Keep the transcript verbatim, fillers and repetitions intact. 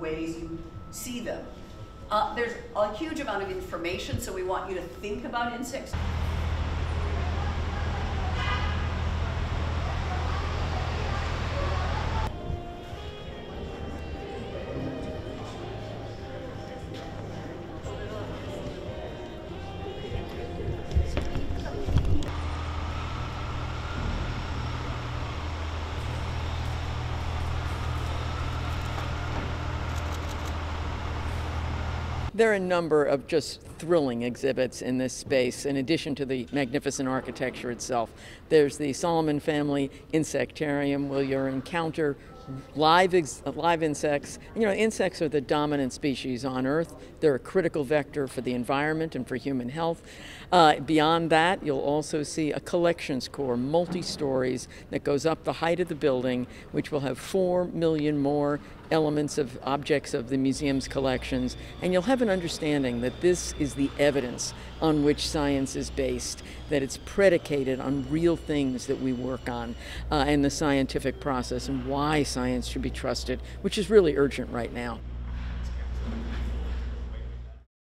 ways you see them. Uh, there's a huge amount of information, so we want you to think about insects. There are a number of just thrilling exhibits in this space, in addition to the magnificent architecture itself. There's the Solomon family insectarium, where you'll encounter live, ex live insects. You know, insects are the dominant species on Earth. They're a critical vector for the environment and for human health. Uh, beyond that, you'll also see a collections core, multi-stories, that goes up the height of the building, which will have four million more elements of objects of the museum's collections, and you'll have an understanding that this is the evidence on which science is based, that it's predicated on real things that we work on, uh, and the scientific process, and why science should be trusted, which is really urgent right now.